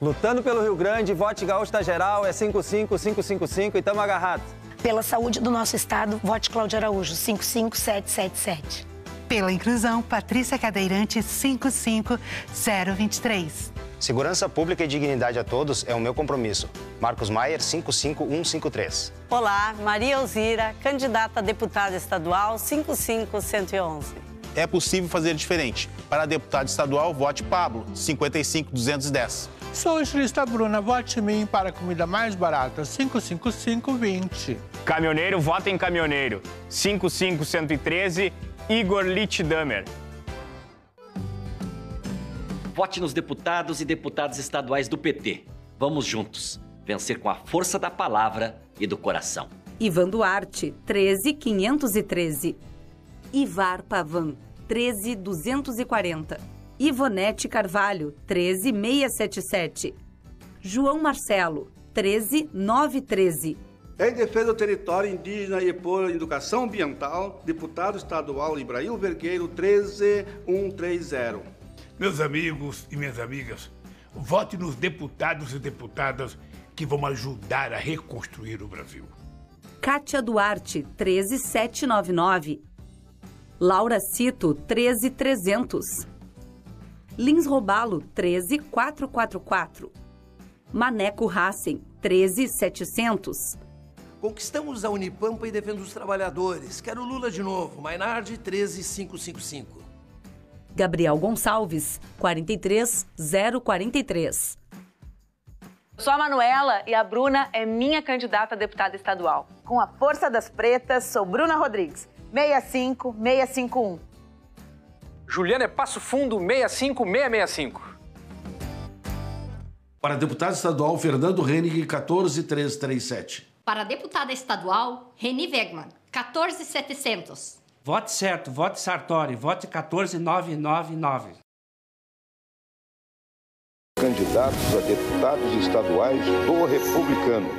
Lutando pelo Rio Grande, vote gaúcho na geral, é 55555 e tamo agarrado. Pela saúde do nosso estado, vote Cláudio Araújo, 55777. Pela inclusão, Patrícia Cadeirante, 55023. Segurança pública e dignidade a todos é o meu compromisso. Marcos Maier, 55153. Olá, Maria Alzira, candidata a deputada estadual, 55111. É possível fazer diferente. Para deputado estadual, vote Pablo, 55210. Sou estilista Bruna, vote em mim para comida mais barata, 55520. Caminhoneiro, vota em caminhoneiro, 55113, Igor Lichtdamer. Vote nos deputados e deputadas estaduais do PT. Vamos juntos, vencer com a força da palavra e do coração. Ivan Duarte, 13513. Ivar Pavan, 13240. Ivonete Carvalho, 13677. João Marcelo, 13913. Em defesa do território indígena e por educação ambiental, deputado estadual Ibrahim Vergueiro, 13130. Meus amigos e minhas amigas, vote nos deputados e deputadas que vão ajudar a reconstruir o Brasil. Kátia Duarte, 13799. Laura Cito, 13300. Lins Robalo, 13444. Maneco Hassen, 13700. Conquistamos a Unipampa e defendemos os trabalhadores. Quero Lula de novo. Maynard, 13555. Gabriel Gonçalves, 43043. Sou a Manuela e a Bruna é minha candidata a deputada estadual. Com a força das pretas, sou Bruna Rodrigues, 65651. Juliana é Passo Fundo, 65665. Para deputado estadual, Fernando Henrique, 14337. Para deputada estadual, Reni Wegmann, 14700. Vote certo, vote Sartori, vote 14999. Candidatos a deputados estaduais do Republicanos.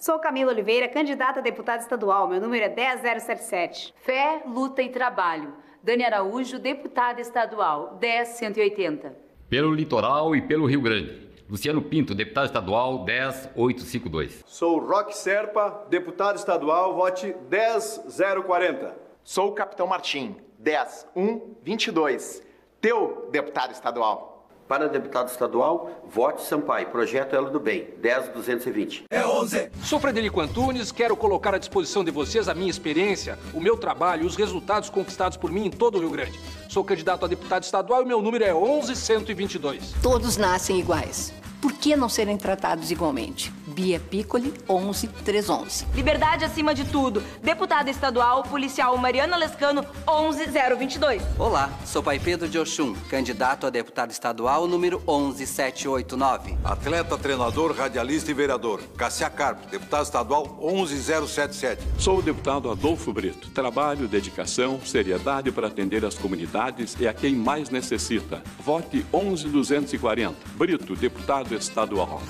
Sou Camila Oliveira, candidata a deputada estadual. Meu número é 10077. Fé, luta e trabalho. Dani Araújo, deputada estadual, 10180. Pelo litoral e pelo Rio Grande, Luciano Pinto, deputado estadual, 10852. Sou Roque Serpa, deputado estadual, vote 10040. Sou o Capitão Martim, 10122. Teu deputado estadual. Para deputado estadual, vote Sampaio, projeto Elo do Bem, 10220. É 11! Sou Frederico Antunes, quero colocar à disposição de vocês a minha experiência, o meu trabalho e os resultados conquistados por mim em todo o Rio Grande. Sou candidato a deputado estadual e meu número é 11122. Todos nascem iguais. Por que não serem tratados igualmente? Bia Piccoli, 11311. Liberdade acima de tudo. Deputada estadual, policial Mariana Lescano, 11022. Olá, sou Pai Pedro de Oxum, candidato a deputado estadual, número 11789. Atleta, treinador, radialista e vereador. Cassia Carpo, deputado estadual, 11077. Sou o deputado Adolfo Brito. Trabalho, dedicação, seriedade para atender as comunidades e a quem mais necessita. Vote 11240. Brito, deputado estadual.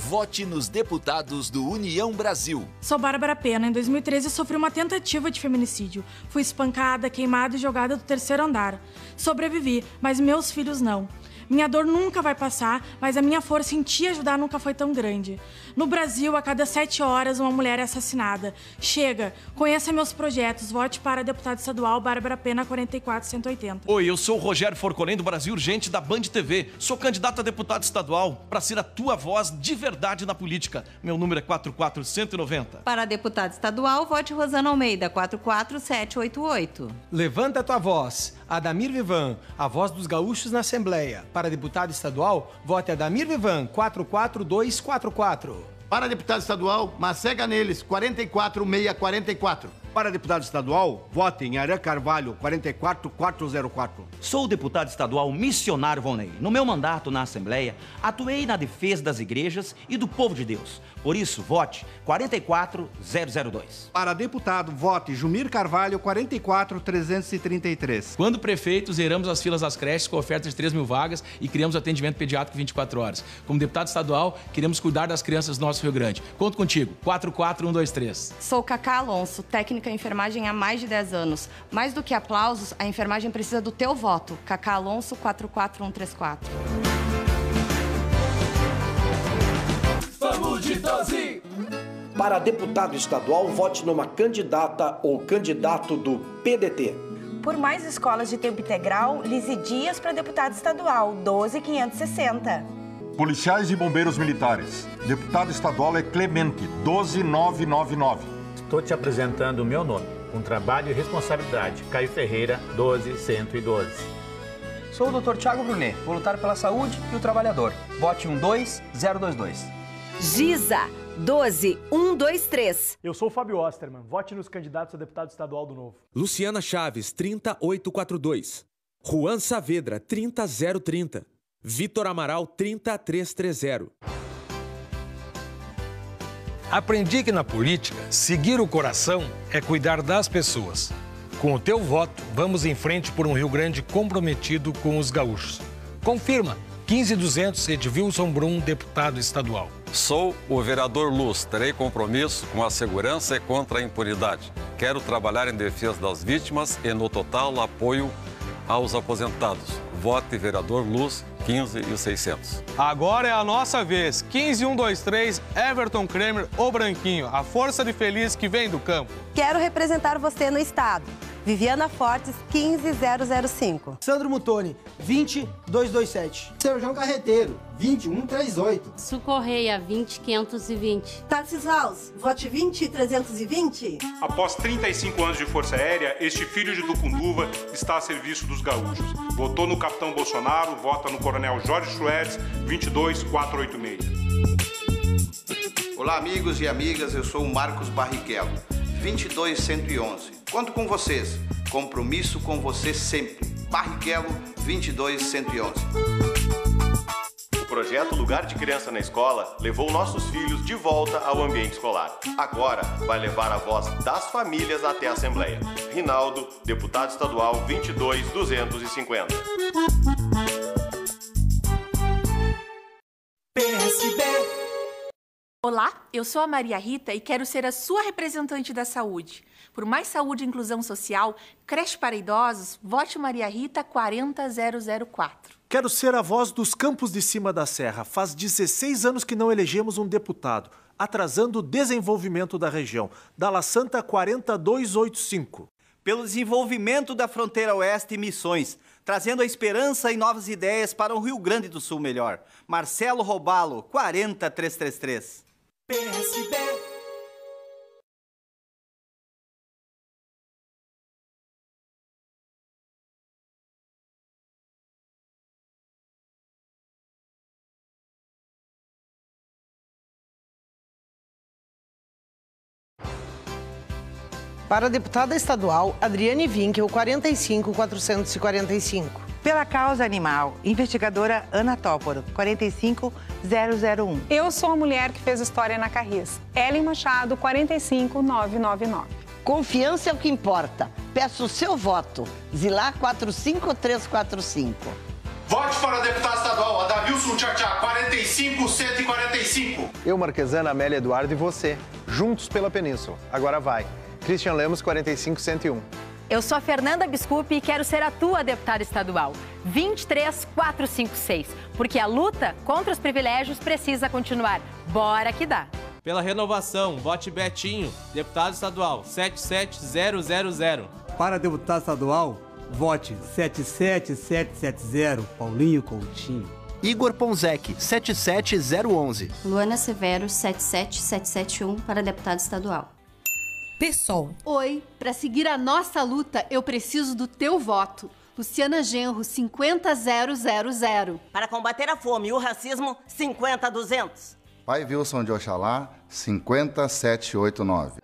Vote nos deputados do União Brasil. Sou Bárbara Pena. Em 2013, sofri uma tentativa de feminicídio. Fui espancada, queimada e jogada do 3º andar. Sobrevivi, mas meus filhos não. Minha dor nunca vai passar, mas a minha força em te ajudar nunca foi tão grande. No Brasil, a cada 7 horas, uma mulher é assassinada. Chega, conheça meus projetos, vote para a deputada estadual Bárbara Pena, 44180. Oi, eu sou o Rogério Forconem, do Brasil Urgente, da Band TV. Sou candidato a deputado estadual para ser a tua voz de verdade na política. Meu número é 44190. Para deputado estadual, vote Rosana Almeida, 44788. Levanta a tua voz. Adamir Vivan, a voz dos gaúchos na Assembleia. Para deputado estadual, vote Adamir Vivan, 44244. Para deputado estadual, macega neles, 44644. Para deputado estadual, vote em Arã Carvalho, 44404. Sou deputado estadual missionário Volney. No meu mandato na Assembleia, atuei na defesa das igrejas e do povo de Deus. Por isso, vote 44002. Para deputado, vote Jumir Carvalho, 44333. Quando prefeito, zeramos as filas das creches com oferta de 3 mil vagas e criamos atendimento pediátrico 24 horas. Como deputado estadual, queremos cuidar das crianças do nosso Rio Grande. Conto contigo, 44123. Sou Cacá Alonso, técnico em enfermagem há mais de 10 anos. Mais do que aplausos, a enfermagem precisa do teu voto. Cacá Alonso, 44134. Vamos de 12! Para deputado estadual, vote numa candidata ou candidato do PDT. Por mais escolas de tempo integral, Lise Dias para deputado estadual, 12560. Policiais e bombeiros militares. Deputado estadual é Clemente, 12999. Estou te apresentando o meu nome, com trabalho e responsabilidade. Caio Ferreira, 12112. Sou o Dr. Thiago Brunet, voluntário pela saúde e o trabalhador. Vote 12022. Giza, 12123. Eu sou o Fábio Osterman, vote nos candidatos a deputado estadual do Novo. Luciana Chaves, 30842. Juan Saavedra, 30030. Vitor Amaral, 30330. Aprendi que na política, seguir o coração é cuidar das pessoas. Com o teu voto, vamos em frente por um Rio Grande comprometido com os gaúchos. Confirma, 15200 Edwilson Brum, deputado estadual. Sou o vereador Luz, terei compromisso com a segurança e contra a impunidade. Quero trabalhar em defesa das vítimas e no total apoio aos aposentados. Vote vereador Luz, 15600. Agora é a nossa vez. 15123, Everton Kremer, o Branquinho. A força de feliz que vem do campo. Quero representar você no estado. Viviana Fortes, 15005. Sandro Mutoni, 20227. Seu João Carreteiro, 20138. Sucorreia, 20520. Tarsis House, vote 20320. Após 35 anos de Força Aérea, este filho de Ducunduva está a serviço dos gaúchos. Votou no capitão Bolsonaro, vota no coronel Jorge Schwertz, 22486. Olá, amigos e amigas, eu sou o Marcos Barrichello, 22111. Conto com vocês. Compromisso com você sempre. Barrichello, 22111. O projeto Lugar de Criança na Escola levou nossos filhos de volta ao ambiente escolar. Agora vai levar a voz das famílias até a Assembleia. Rinaldo, deputado estadual, 22250. PSB. Olá, eu sou a Maria Rita e quero ser a sua representante da saúde. Por mais saúde e inclusão social, creche para idosos, vote Maria Rita, 40004. Quero ser a voz dos Campos de Cima da Serra. Faz 16 anos que não elegemos um deputado, atrasando o desenvolvimento da região. Dala Santa, 40285. Pelo desenvolvimento da fronteira oeste e Missões, trazendo a esperança e novas ideias para o Rio Grande do Sul melhor. Maynard, 40333. PSB. Para a deputada estadual, Adriane Winkel, 45445. Pela causa animal, investigadora Ana Tóporo, 45001. Eu sou a mulher que fez história na Carris. Ellen Machado, 45999. Confiança é o que importa. Peço o seu voto. Zilá, 45345. Vote para a deputada estadual, Adavilson Tchatchá, 45145. Eu, Marquesana, Amélia Eduardo e você. Juntos pela Península. Agora vai. Christian Lemos, 45101. Eu sou a Fernanda Biscupi e quero ser a tua deputada estadual, 23456, porque a luta contra os privilégios precisa continuar. Bora que dá! Pela renovação, vote Betinho, deputado estadual, 77000. Para deputado estadual, vote 77770, Paulinho Coutinho. Igor Ponzec, 77011. Luana Severo, 77771, para deputado estadual. PSOL. Oi, para seguir a nossa luta, eu preciso do teu voto. Luciana Genro, 50000. Para combater a fome e o racismo, 50200. Pai Wilson de Oxalá, 50789.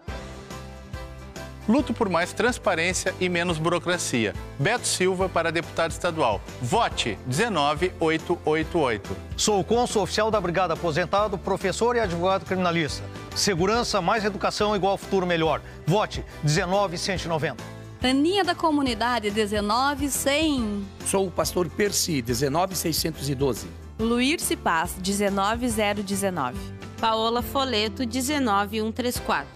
Luto por mais transparência e menos burocracia. Beto Silva para deputado estadual. Vote 19888. Sou o cônsul oficial da Brigada Aposentado, professor e advogado criminalista. Segurança, mais educação, igual futuro melhor. Vote 19190. Aninha da Comunidade, 19100. Sou o pastor Percy, 19612. Luirce Paz, 19019. Paola Foleto, 19134.